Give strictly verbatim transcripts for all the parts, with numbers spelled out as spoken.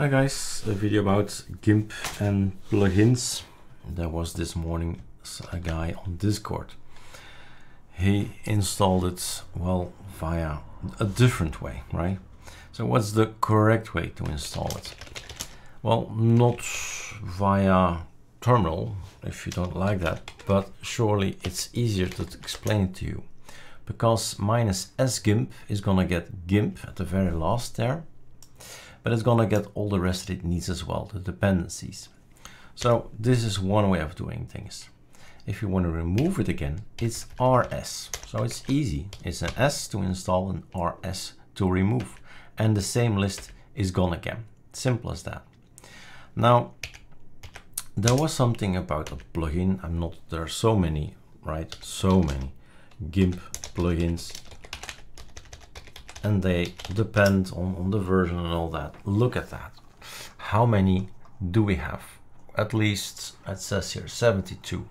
Hi guys, a video about GIMP and plugins. There was this morning a guy on Discord. He installed it, well, via a different way, right? So what's the correct way to install it? Well, not via terminal, if you don't like that, but surely it's easier to explain it to you. Because minus sgimp is gonna get GIMP at the very last there. But it's gonna get all the rest it needs as well, the dependencies. So this is one way of doing things. If you want to remove it again, it's R S. So it's easy. It's an S to install and R S to remove. And the same list is gone again. Simple as that. Now, there was something about a plugin. I'm not, there are so many, right? So many GIMP plugins. And they depend on, on the version and all that. Look at that. How many do we have? At least, it says here, seventy-two.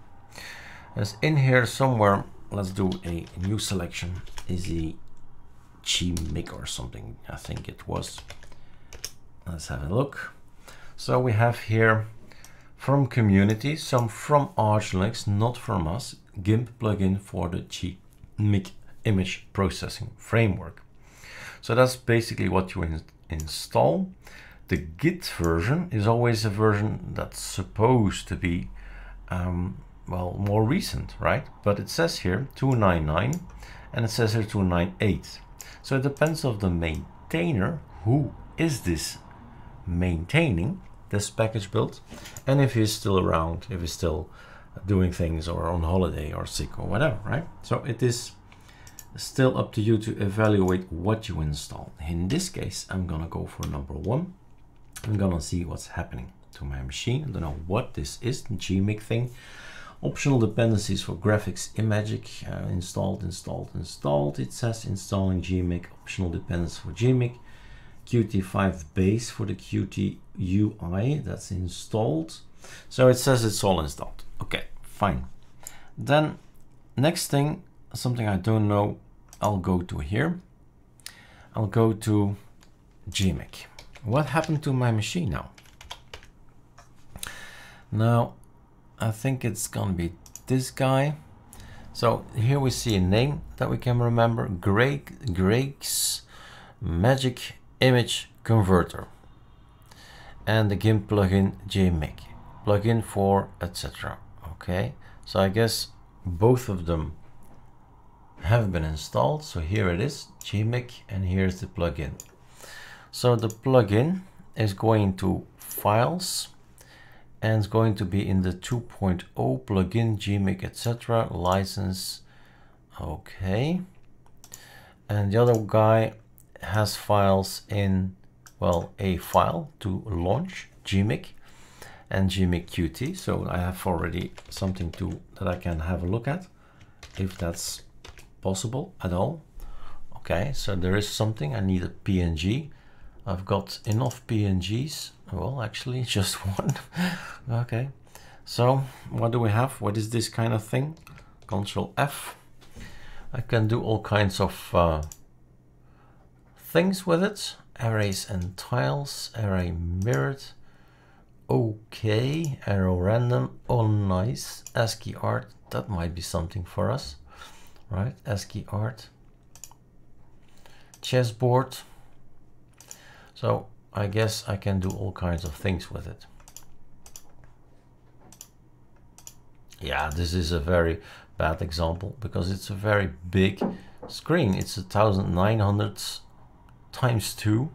As in here somewhere, let's do a new selection. Is the G M I C or something? I think it was. Let's have a look. So we have here from community, some from Arch Linux, not from us, GIMP plugin for the G M I C image processing framework. So that's basically what you in install. The Git version is always a version that's supposed to be, um, well, more recent, right? But it says here two ninety-nine and it says here two ninety-eight. So it depends on the maintainer. Who is this maintaining this package build? And if he's still around, if he's still doing things or on holiday or sick or whatever, right? So it is still up to you to evaluate what you install. In this case, I'm gonna go for number one. I'm gonna see what's happening to my machine. I don't know what this is, the G M I C thing. Optional dependencies for graphics, Imagick, uh, installed, installed, installed. It says installing G M I C, optional dependence for G M I C, Qt five base for the Qt U I, that's installed. So it says it's all installed. Okay, fine. Then next thing, something I don't know, I'll go to here. I'll go to G M I C. What happened to my machine now? Now, I think it's gonna be this guy. So here we see a name that we can remember, Greg, Greg's Magic Image Converter. And the GIMP plugin, G M I C. Plugin for, et cetera. Okay, so I guess both of them have been installed. So here it is, G M I C, and here's the plugin. So the plugin is going to files and it's going to be in the two point oh plugin G M I C et cetera license. Okay, and the other guy has files in, well, a file to launch G M I C and G M I C Qt. So I have already something to that I can have a look at if that's possible at all. Okay, so there is something. I need a P N G. I've got enough P N Gs. Well, actually just one. Okay, so what do we have? What is this kind of thing? Control F. I can do all kinds of uh, things with it. Arrays and tiles, array mirrored. Okay, arrow random. Oh, nice. ASCII art. That might be something for us. Right, ASCII art, chessboard. So I guess I can do all kinds of things with it. Yeah, this is a very bad example because it's a very big screen. It's nineteen hundred times two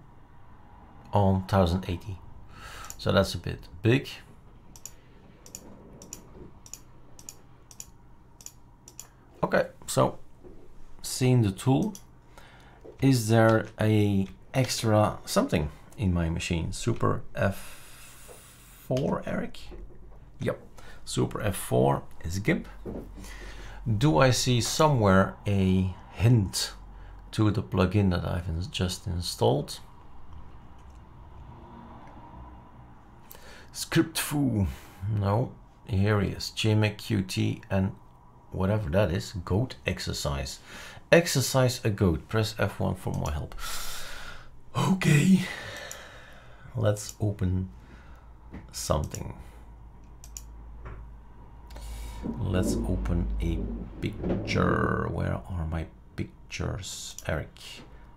on ten eighty. So that's a bit big. Okay, so seeing the tool, is there a extra something in my machine? Super F four, Eric? Yep, Super F four is GIMP. Do I see somewhere a hint to the plugin that I've just installed? Scriptfoo, no, here he is, G M I C, Qt, and whatever that is, goat exercise. Exercise a goat. Press F one for more help. Okay. let's open something. Let's open a picture. Where are my pictures? Eric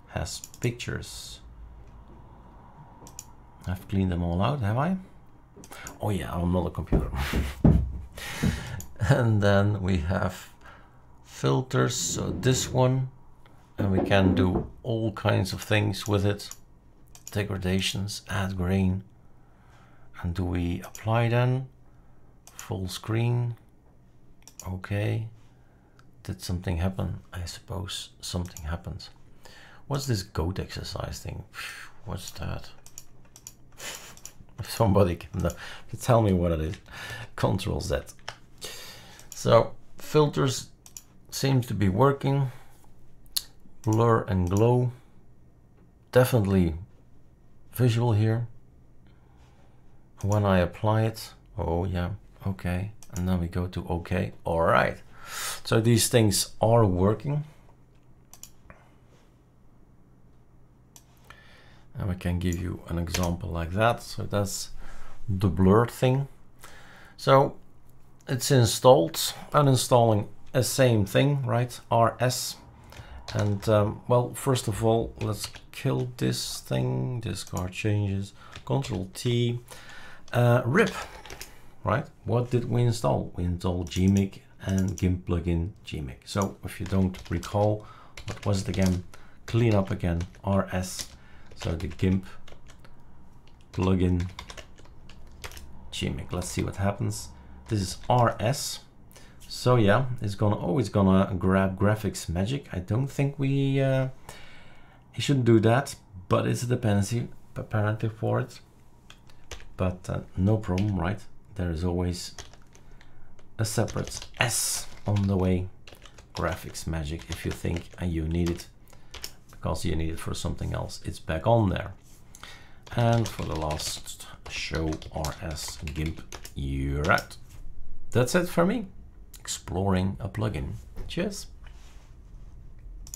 has pictures. I've cleaned them all out, have I? Oh yeah, on another computer. And then we have filters, so this one, and we can do all kinds of things with it. Degradations, add grain. And do we apply then? Full screen. Okay. Did something happen? I suppose something happened. What's this goat exercise thing? What's that? If somebody can know, tell me what it is. Control Z. So filters seems to be working. Blur and glow. Definitely visual here. When I apply it, oh yeah, okay. And then we go to okay. All right. So these things are working. And we can give you an example like that. So that's the blur thing. So it's installed. Uninstalling the same thing, right? R S. And um, well, first of all, let's kill this thing. Discard changes. Control T. Uh, rip. Right? What did we install? We installed G M I C and GIMP plugin G M I C. So if you don't recall, what was it again? Clean up again. R S. So the GIMP plugin G M I C. Let's see what happens. This is R S. So yeah, it's gonna always oh, gonna grab GraphicsMagick. I don't think we uh, you shouldn't do that, but it's a dependency apparently for it. But uh, no problem, right? There is always a separate S on the way. GraphicsMagick, if you think uh, you need it. Because you need it for something else, it's back on there. And for the last, show R S GIMP, you're right. That's it for me, exploring a plugin. Cheers.